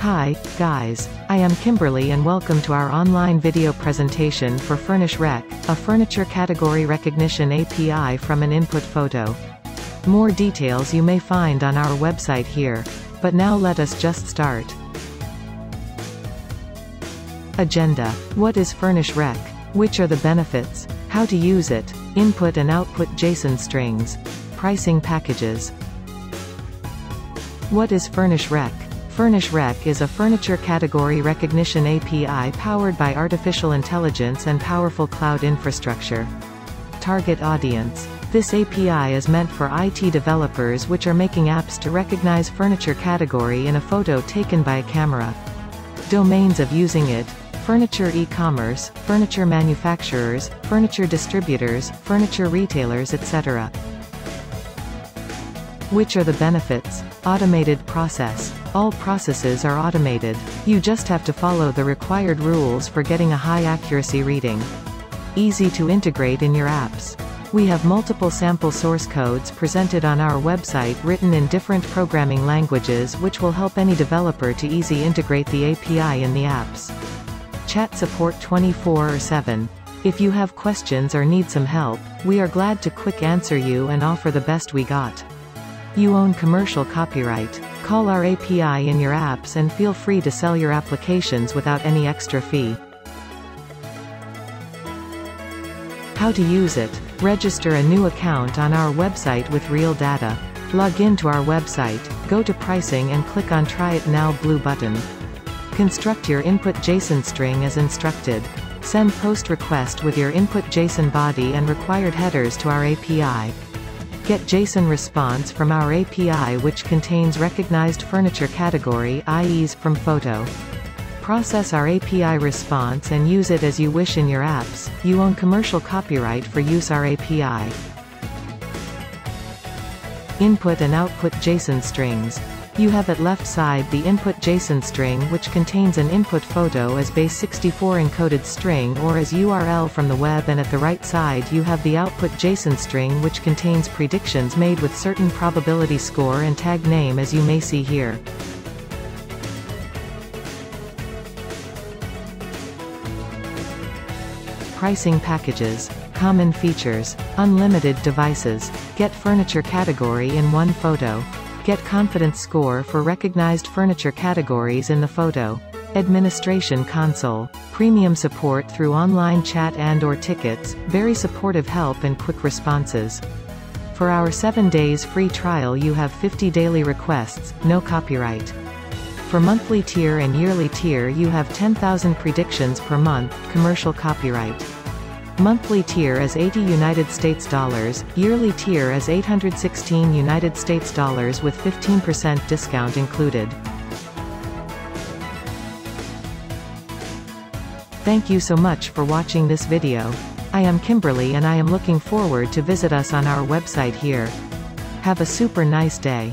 Hi, guys, I am Kimberly and welcome to our online video presentation for FurnishRec, a furniture category recognition API from an input photo. More details you may find on our website here. But now let us just start. Agenda. What is FurnishRec? Which are the benefits? How to use it? Input and output JSON strings. Pricing packages. What is FurnishRec? FurnishRec is a furniture category recognition API powered by artificial intelligence and powerful cloud infrastructure. Target audience. This API is meant for IT developers which are making apps to recognize furniture category in a photo taken by a camera. Domains of using it: furniture e-commerce, furniture manufacturers, furniture distributors, furniture retailers, etc. Which are the benefits? Automated process. All processes are automated. You just have to follow the required rules for getting a high accuracy reading. Easy to integrate in your apps. We have multiple sample source codes presented on our website written in different programming languages which will help any developer to easily integrate the API in the apps. Chat support 24/7. If you have questions or need some help, we are glad to quick answer you and offer the best we got. You own commercial copyright. Call our API in your apps and feel free to sell your applications without any extra fee. How to use it. Register a new account on our website with real data. Log in to our website, go to pricing and click on Try It Now blue button. Construct your input JSON string as instructed. Send post request with your input JSON body and required headers to our API. Get JSON response from our API which contains recognized furniture category IEs from photo. Process our API response and use it as you wish in your apps. You own commercial copyright for use our API. Input and output JSON strings. You have at left side the input JSON string which contains an input photo as base64 encoded string or as URL from the web, and at the right side you have the output JSON string which contains predictions made with certain probability score and tag name as you may see here. Pricing packages. Common features. Unlimited devices. Get furniture category in one photo. Get confidence score for recognized furniture categories in the photo. Administration console. Premium support through online chat and/or tickets, very supportive help and quick responses. For our 7 days free trial you have 50 daily requests, no copyright. For monthly tier and yearly tier you have 10,000 predictions per month, commercial copyright. Monthly tier is $80 US, yearly tier is $816 US with 15% discount included. Thank you so much for watching this video. I am Kimberly and I am looking forward to visit us on our website here. Have a super nice day.